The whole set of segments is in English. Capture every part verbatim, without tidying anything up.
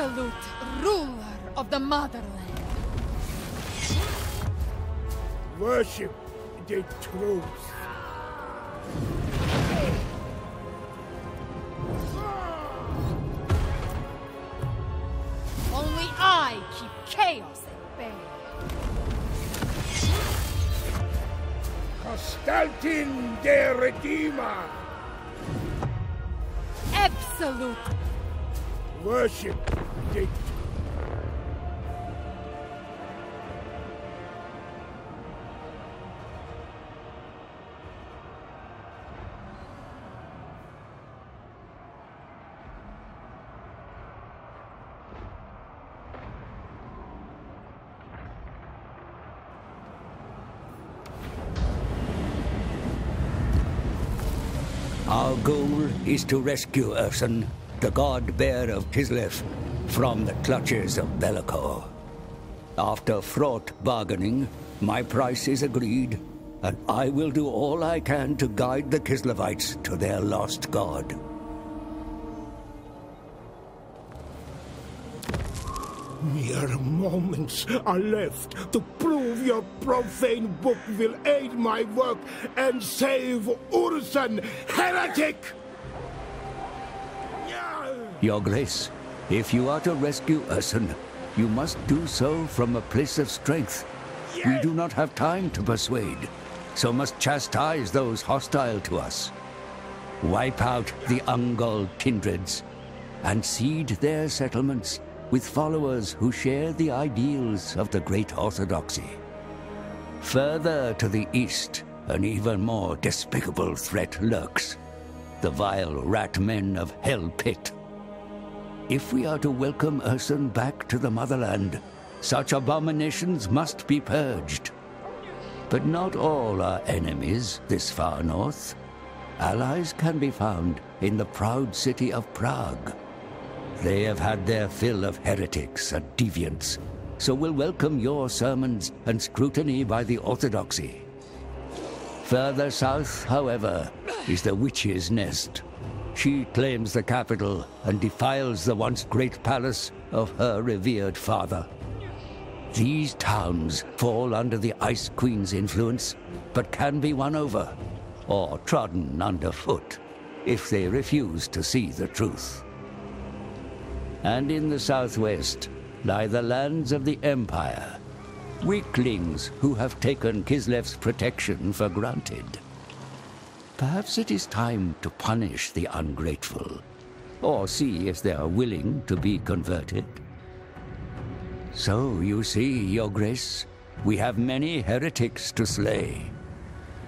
absolute ruler of the motherland. Worship the truth. Only I keep chaos at bay. Constantin the Redeemer. Absolute. Worship the truth. Our goal is to rescue Ursun, the god-bear of Kislev, from the clutches of Be'lakor. After fraught bargaining, my price is agreed, and I will do all I can to guide the Kislevites to their lost god. Mere moments are left to prove your profane book will aid my work and save Ursun, heretic! Your Grace, if you are to rescue Ursun, you must do so from a place of strength. Yes. We do not have time to persuade, so must chastise those hostile to us. Wipe out the Ungol kindreds and cede their settlements with followers who share the ideals of the great orthodoxy. Further to the east, an even more despicable threat lurks, the vile rat men of Hell Pit. If we are to welcome Ursun back to the motherland, such abominations must be purged. But not all are enemies this far north. Allies can be found in the proud city of Prague. They have had their fill of heretics and deviants, so will welcome your sermons and scrutiny by the orthodoxy. Further south, however, is the Witches' Nest. She claims the capital and defiles the once great palace of her revered father. These towns fall under the Ice Queen's influence, but can be won over or trodden underfoot if they refuse to see the truth. And in the southwest lie the lands of the Empire, weaklings who have taken Kislev's protection for granted. Perhaps it is time to punish the ungrateful, or see if they are willing to be converted. So you see, Your Grace, we have many heretics to slay.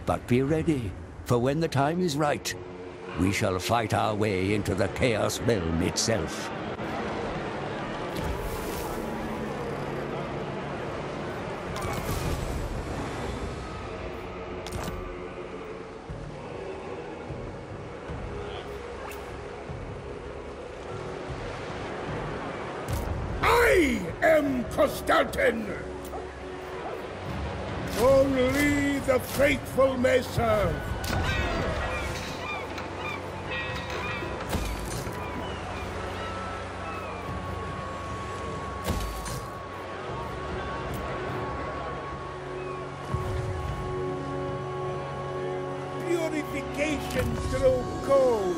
But be ready, for when the time is right, we shall fight our way into the Chaos Realm itself. Constantin! Only the faithful may serve. Purification through cold.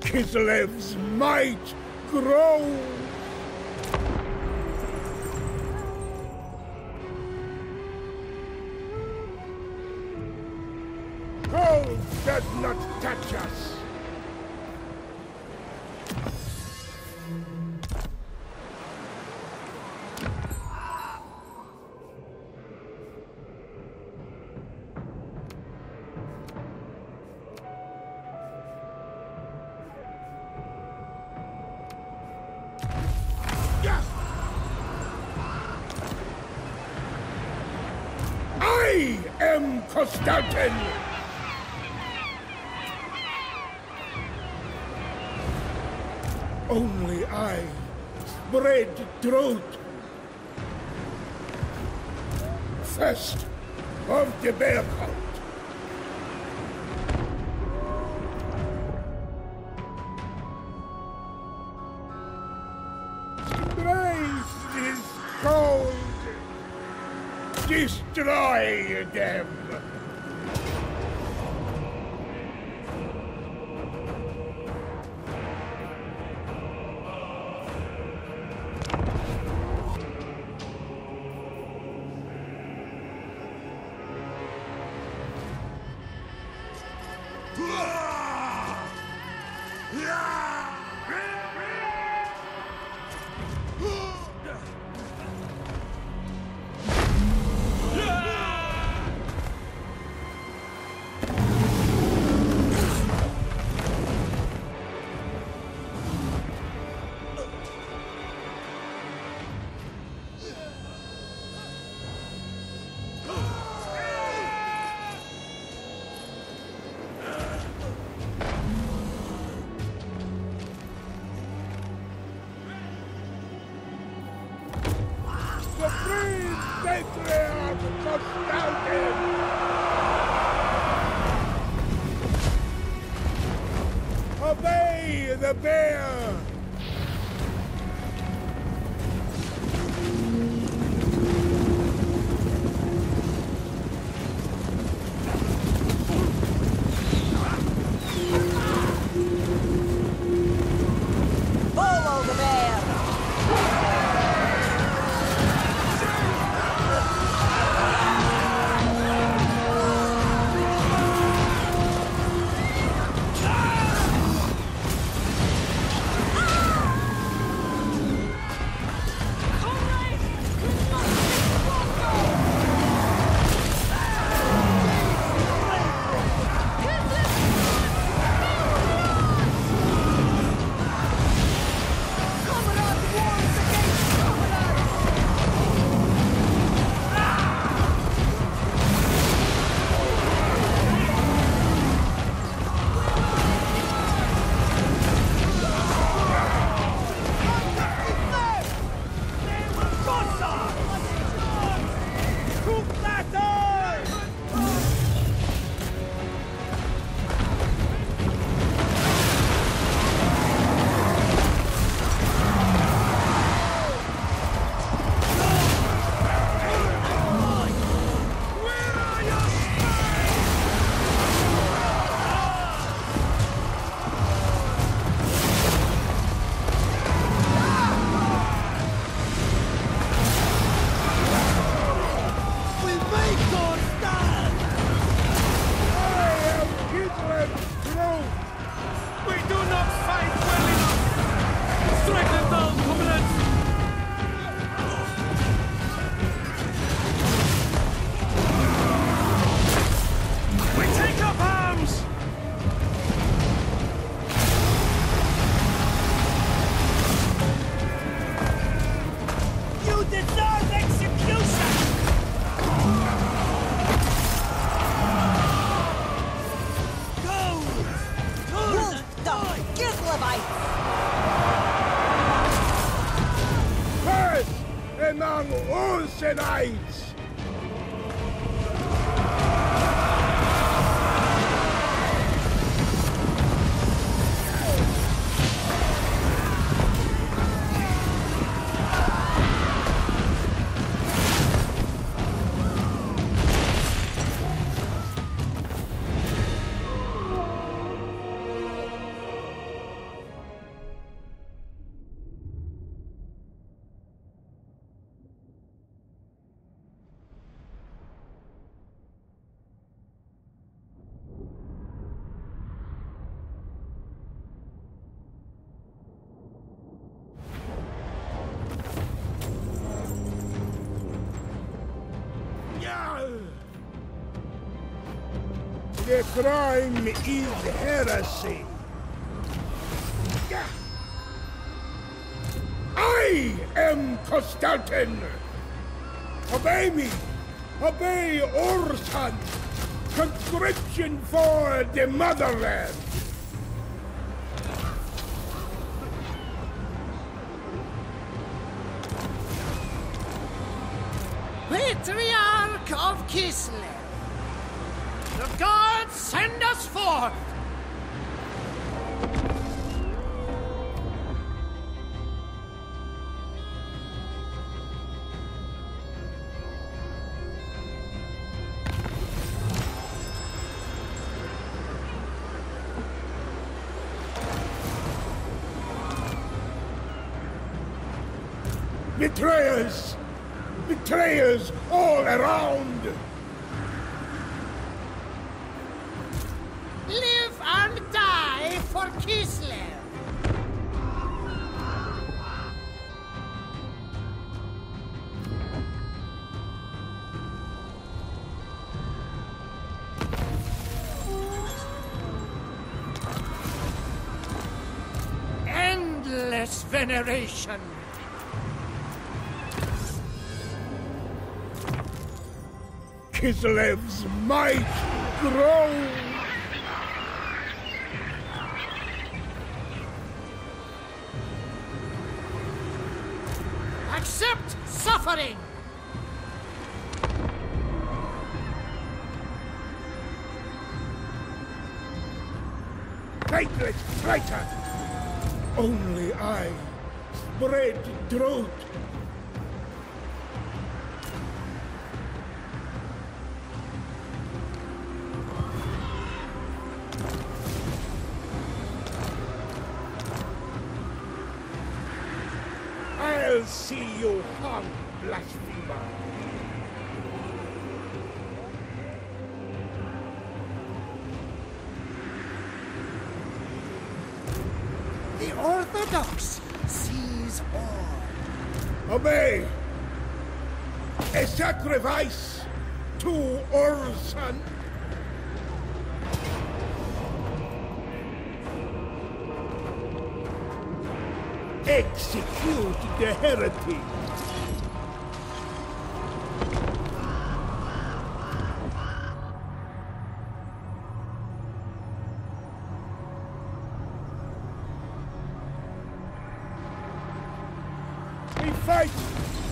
Kislev's might grow! Gold does not touch us! Constantin! Only I bread throat. First, of the bear cult. Raise this cold. Destroy them. The crime is heresy. I am Constantin. Obey me. Obey Ursun. Conscription for the motherland. Patriarch of Kislev. The gods send us forth! Betrayers! Betrayers all around! Live and die for Kislev! Endless veneration! Kislev's might grows! Accept suffering! Faithless traitor! Only I, spread drought! I'll see you hung, blasphemer. The Orthodox sees all. Obey! A sacrifice to Ursun. Execute the heretic! We fight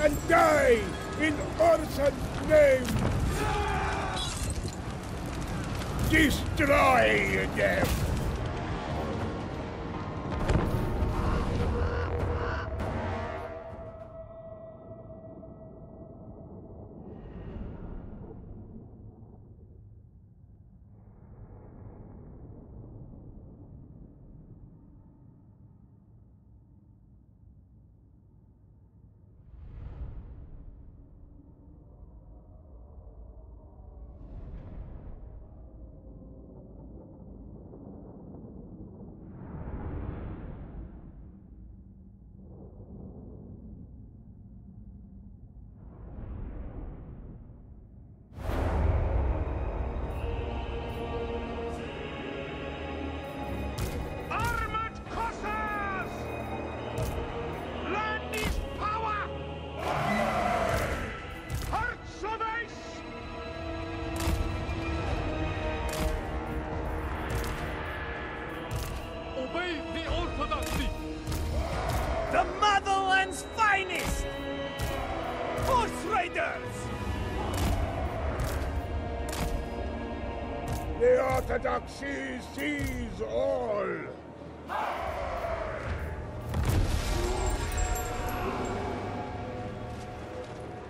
and die in Ursun's name! Destroy them! The Orthodoxy sees all!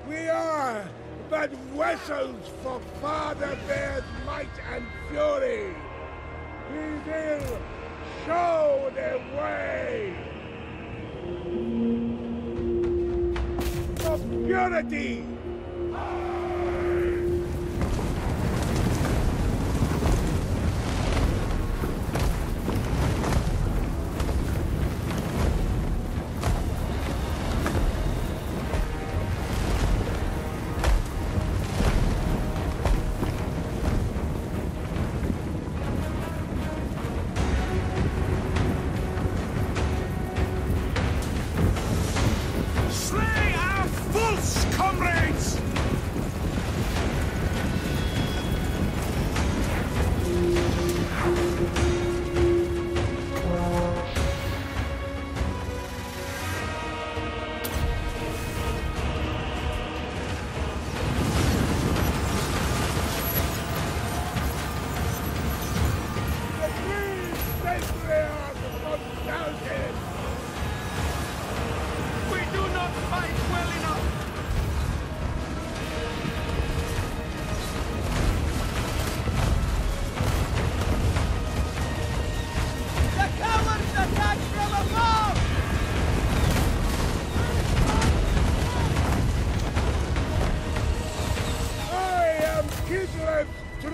We are but vessels for Father Bear's might and fury! He will show the way! For purity! Slay our fools, comrades!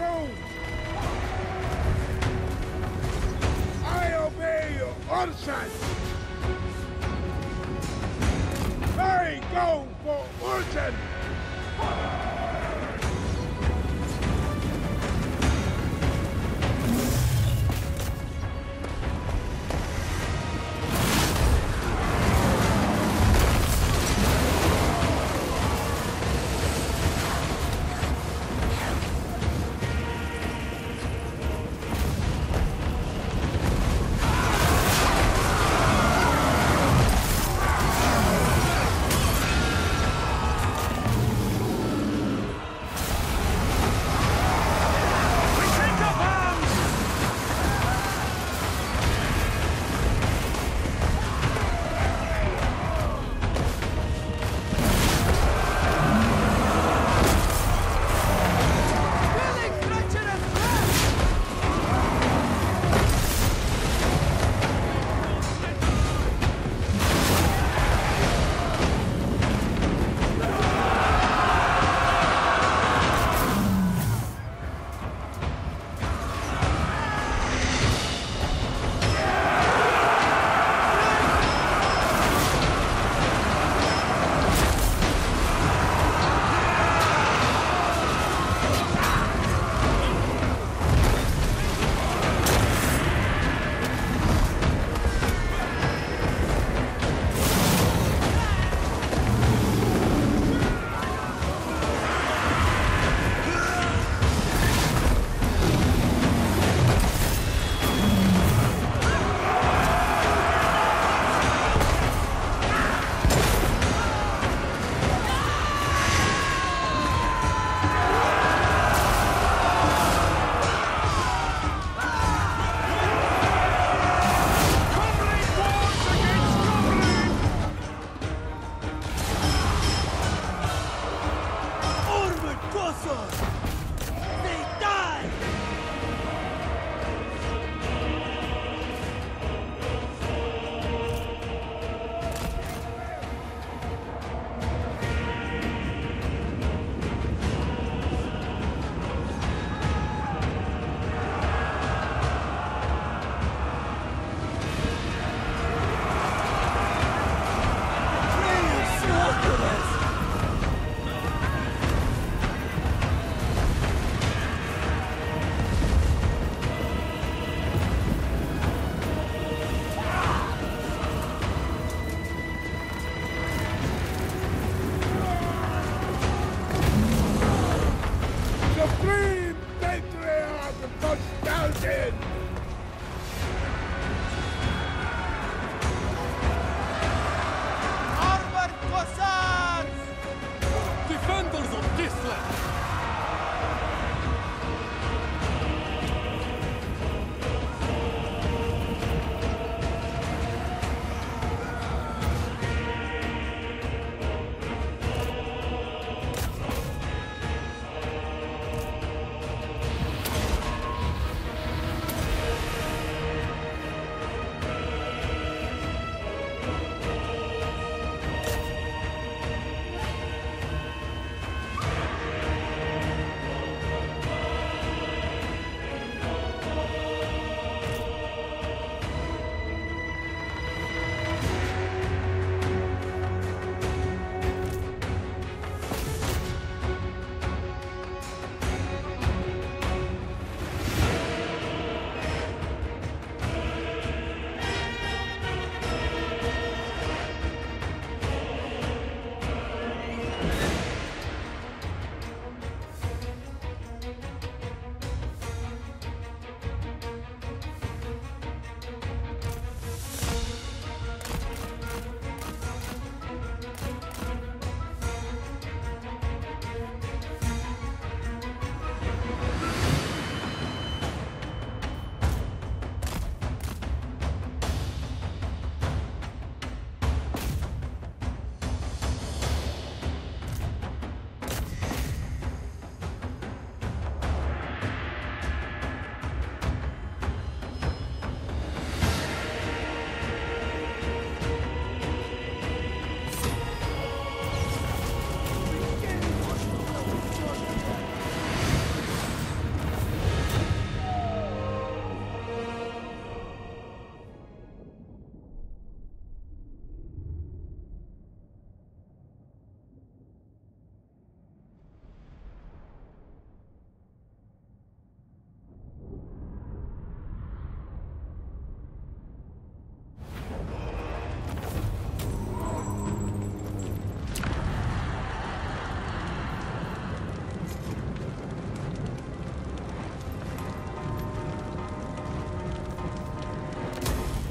throne. I obey your Ursun. I go for Ursun.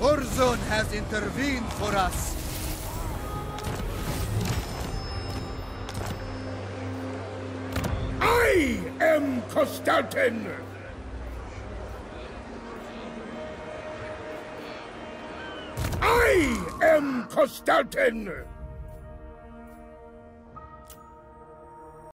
Ursun has intervened for us. I am Constantin! I am Constantin!